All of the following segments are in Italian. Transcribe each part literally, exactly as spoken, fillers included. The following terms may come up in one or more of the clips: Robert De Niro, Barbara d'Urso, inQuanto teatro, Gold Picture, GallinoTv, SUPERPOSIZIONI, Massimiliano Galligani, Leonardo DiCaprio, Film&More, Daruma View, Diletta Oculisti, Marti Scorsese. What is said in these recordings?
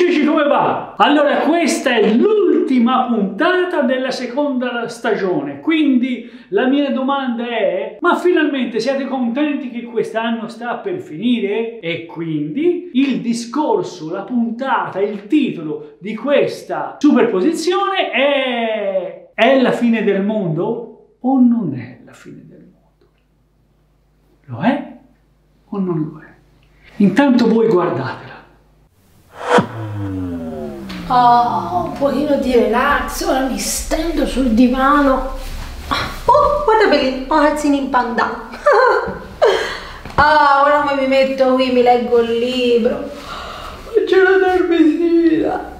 amici, come va? Allora, questa è l'ultima puntata della seconda stagione, quindi la mia domanda è: ma finalmente siete contenti che quest'anno sta per finire? E quindi il discorso, la puntata, il titolo di questa superposizione è: è la fine del mondo o non è la fine del mondo? Lo è o non lo è? Intanto voi guardatela. Oh, un pochino di relax, ora mi stendo sul divano. Oh, guarda per i calzini in pandà. Ah, ora mi metto qui, mi leggo il libro. Faccio la dormitiva.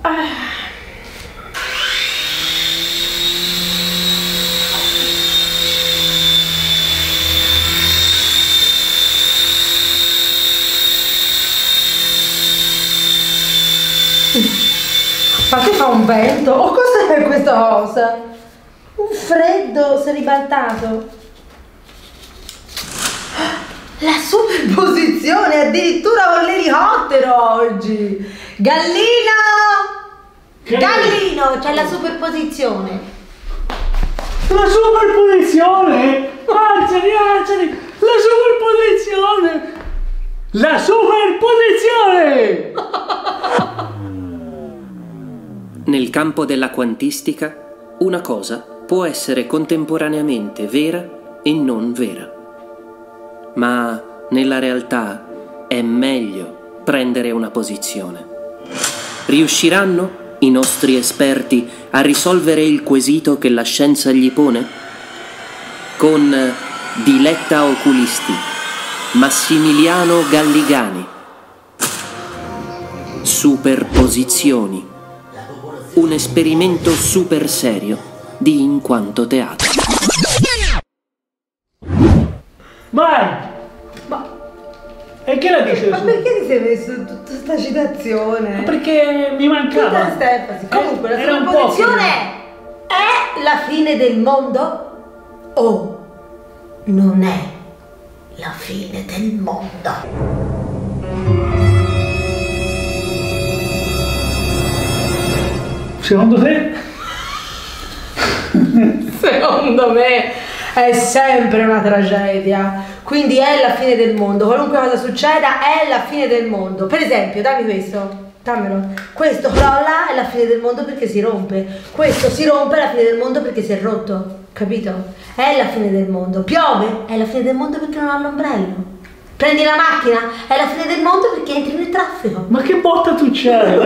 Ma che fa un vento? O oh, cos'è questa cosa? Un freddo si è ribaltato. La superposizione, addirittura con l'elicottero oggi. Gallino! Gallino, c'è la superposizione. La superposizione? Alzati, alzati! La superposizione! La superposizione! Nel campo della quantistica, una cosa può essere contemporaneamente vera e non vera. Ma nella realtà è meglio prendere una posizione. Riusciranno i nostri esperti a risolvere il quesito che la scienza gli pone? Con Diletta Oculisti, Massimiliano Galligani. Superposizioni. Un esperimento super serio di inQuanto teatro. Ma... ma... e che la dice? Ma perché ti sei messo tutta questa citazione? Ma perché mi mancava. Stefano, comunque eh, la superposizione è la fine del mondo o non è la fine del mondo? Secondo te? Secondo me è sempre una tragedia, quindi è la fine del mondo, qualunque cosa succeda è la fine del mondo. Per esempio, dammi questo, dammelo, questo crolla è la fine del mondo perché si rompe, questo si rompe è la fine del mondo perché si è rotto, capito? È la fine del mondo. Piove, è la fine del mondo perché non ha l'ombrello. Prendi la macchina, è la fine del mondo perché entri nel traffico. Ma che botta tu c'hai?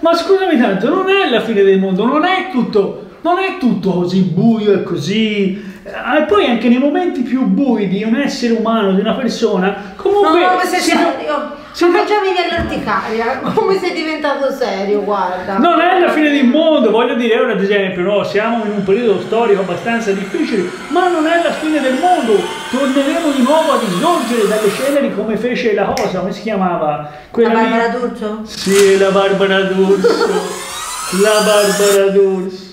Ma scusami tanto, non è la fine del mondo, non è tutto, non è tutto così buio e così. E poi anche nei momenti più bui di un essere umano, di una persona, comunque... No, come sei serio? Sono già vivi all'orticaria, come sei diventato serio, guarda. Non è la fine del mondo, voglio dire, ora ad esempio, no, siamo in un periodo storico abbastanza difficile, ma non è la fine del mondo. Torneremo di nuovo ad insorgere dalle ceneri come fece la cosa, come si chiamava? Quella la Barbara d'Urso? Sì, la Barbara d'Urso. La Barbara d'Urso.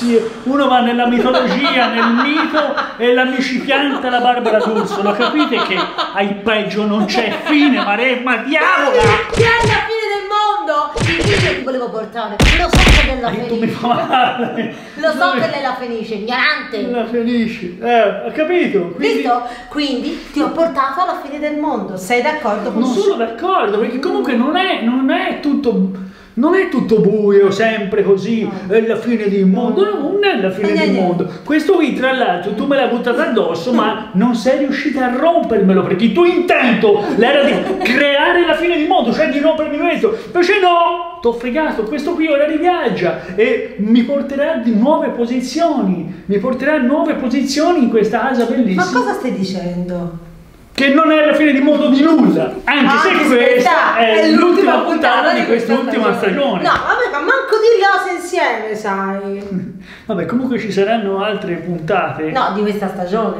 Sì, uno va nella mitologia, nel mito, e la mi ci pianta la Barbara d'Urso. Lo capite che ai peggio non c'è fine, ma re, ma diavola! Che è la fine del mondo! Il video ti volevo portare, lo so che la finisce. Lo so che lei la finisce, ignorante! La finisce, eh, ho capito? Quindi... visto? Quindi ti ho portato alla fine del mondo, sei d'accordo con me? Non sono d'accordo, perché comunque non è, non è tutto... non è tutto buio, sempre così, no. È la fine del mondo, no, non è la fine eh, del eh, mondo. Questo qui, tra l'altro, tu me l'hai buttata addosso, ma non sei riuscita a rompermelo, perché il tuo intento era di creare la fine del mondo, cioè di rompermi questo. Invece no, t'ho fregato, questo qui ora riviaggia e mi porterà di nuove posizioni, mi porterà nuove posizioni in questa casa bellissima. Ma cosa stai dicendo? Che non è la fine di mondo di nulla, anche ah, se questa è, è l'ultima puntata, puntata di quest'ultima stagione. No, vabbè, ma manco dirle cose insieme, sai. Vabbè, comunque ci saranno altre puntate. No, di questa stagione.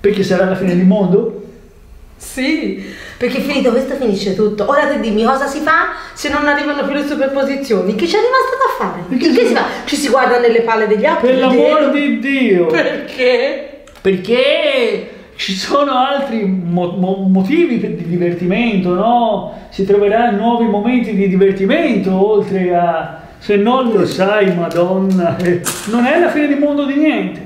Perché sarà la fine del mondo? Sì, perché finito questo finisce tutto. Ora te dimmi cosa si fa se non arrivano più le superposizioni. Che c'è rimasto da fare? Perché che si fa? Ci si guarda nelle palle degli altri. Per l'amor di Dio. Perché? Perché... Ci sono altri mo mo motivi di divertimento, no? Si troveranno nuovi momenti di divertimento oltre a... Se non lo sai, madonna, eh, non è la fine del mondo di niente.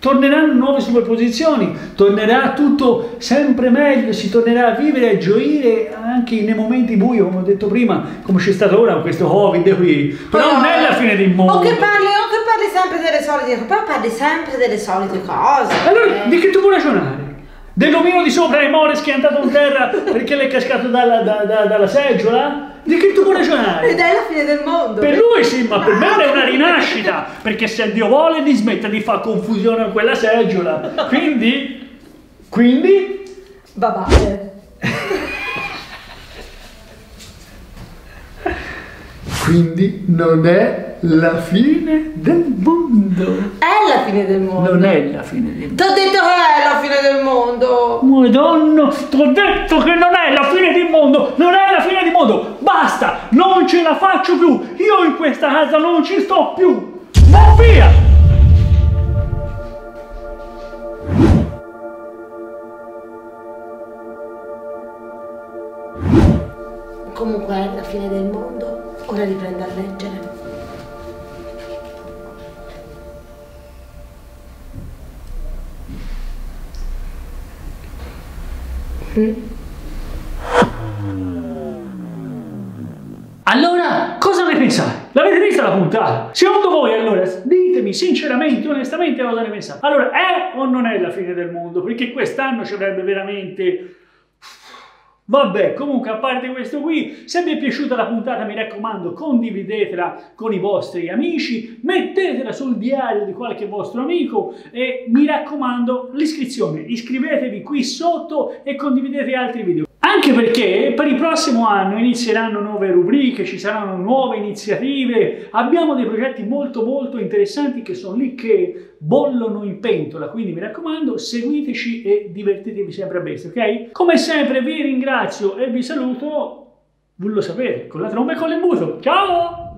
Torneranno nuove superposizioni, tornerà tutto sempre meglio, si tornerà a vivere, a gioire anche nei momenti bui, come ho detto prima, come c'è stato ora con questo Covid qui. Però oh, non è la fine del mondo. O che parli, o che parli sempre delle solite cose, però parli sempre delle solite cose. Allora, eh. di che tu vuoi ragionare? Dell'omino di sopra e more schiantato in terra perché l'è cascato dalla, da, da, dalla seggiola? Di che tu puoi ragionare? Ed è la fine del mondo. Per lui sì, ma per me è una rinascita, perché se Dio vuole di smetta di fare confusione a quella seggiola. Quindi, quindi... babate. Quindi non è la fine del mondo. È la fine del mondo. Non è la fine del mondo. T'ho detto che è la fine del mondo. Madonna, t'ho detto che non è la fine del mondo. Non è la fine del mondo. Basta, non ce la faccio più. Io in questa casa non ci sto più. Va via. Comunque è la fine del mondo. Ora riprendo a leggere. Allora, cosa ne pensate? L'avete vista la puntata? Secondo voi, allora, ditemi sinceramente, onestamente, cosa ne pensate? Allora, è o non è la fine del mondo? Perché quest'anno ci avrebbe veramente... Vabbè, comunque, a parte questo qui, se vi è piaciuta la puntata, mi raccomando, condividetela con i vostri amici, mettetela sul diario di qualche vostro amico e mi raccomando l'iscrizione. Iscrivetevi qui sotto e condividete altri video. Anche perché per il prossimo anno inizieranno nuove rubriche, ci saranno nuove iniziative, abbiamo dei progetti molto molto interessanti che sono lì che bollono in pentola, quindi mi raccomando seguiteci e divertitevi sempre a bestia, ok? Come sempre vi ringrazio e vi saluto, voi lo sapete, con la tromba e con l'imbuto, ciao!